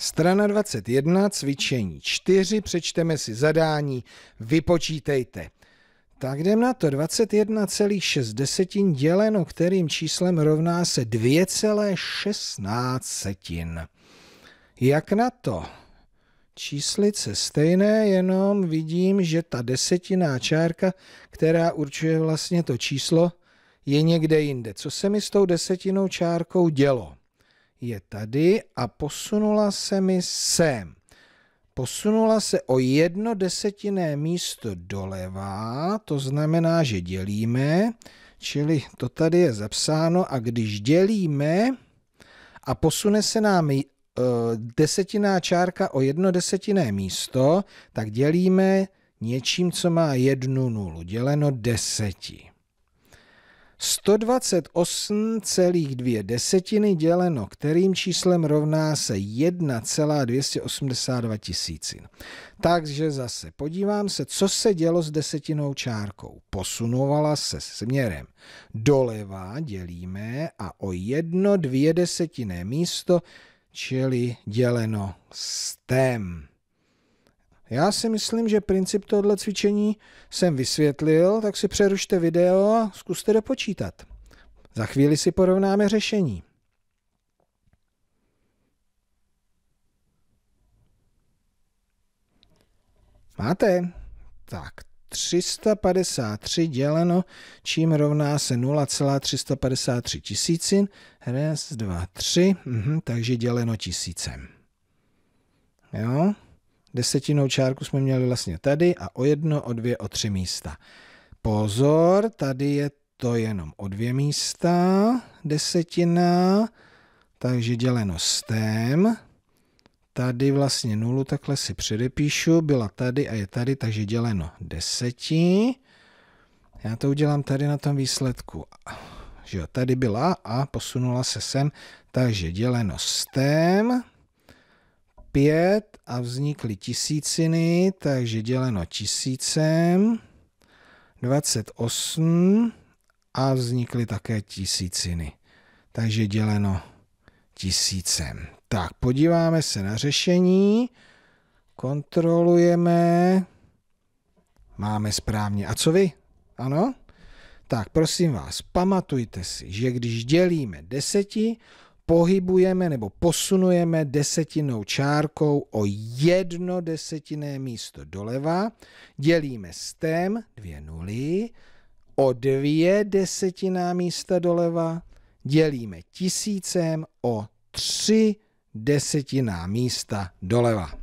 Strana 21, cvičení 4, přečteme si zadání, vypočítejte. Tak jdem na to, 21,6 děleno kterým číslem rovná se 2,16. Jak na to? Číslice stejné, jenom vidím, že ta desetinná čárka, která určuje vlastně to číslo, je někde jinde. Co se mi s tou desetinou čárkou dělo? Je tady a posunula se mi sem. Posunula se o jedno desetinné místo doleva, to znamená, že dělíme, čili to tady je zapsáno a když dělíme a posune se nám desetinná čárka o jedno desetinné místo, tak dělíme něčím, co má jednu nulu, děleno deseti. 128,2 děleno kterým číslem rovná se 1,282. Takže zase podívám se, co se dělo s desetinou čárkou. Posunovala se směrem doleva, dělíme a o jedno dvě desetinné místo, čili děleno stem. Já si myslím, že princip tohoto cvičení jsem vysvětlil, tak si přerušte video a zkuste dopočítat. Za chvíli si porovnáme řešení. Máte? Tak, 353 děleno, čím rovná se 0,353 tisícin. 1, 2, 3, takže děleno tisícem. Jo? Desetinou čárku jsme měli vlastně tady a o jedno, o dvě, o tři místa. Pozor, tady je to jenom o dvě místa, desetina, takže děleno stem. Tady vlastně nulu, takhle si předepíšu, byla tady a je tady, takže děleno deseti. Já to udělám tady na tom výsledku. Že jo, tady byla a posunula se sem, takže děleno stem. 5 a vznikly tisíciny, takže děleno tisícem, 28 a vznikly také tisíciny, takže děleno tisícem. Tak, podíváme se na řešení, kontrolujeme, máme správně. A co vy? Ano? Tak, prosím vás, pamatujte si, že když dělíme deseti, pohybujeme nebo posunujeme desetinou čárkou o jedno desetinné místo doleva, dělíme stem, dvě nuly, o dvě desetinná místa doleva, dělíme tisícem o tři desetinná místa doleva.